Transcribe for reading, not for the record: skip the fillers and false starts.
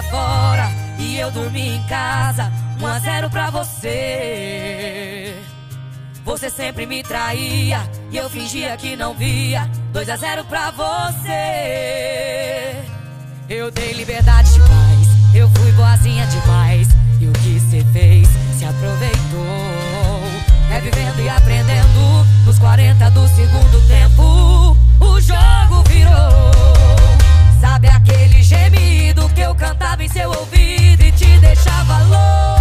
dia fora e eu dormi em casa, 1-0 pra você. Você sempre me traía e eu fingia que não via, 2-0 pra você. Eu dei liberdade demais, eu fui boazinha demais, e o que cê fez se aproveitou. É vivendo e aprendendo, nos 40 do segundo tempo o jogo virou. Sabe aquele gemido que eu cantava em seu ouvido e te deixava louco?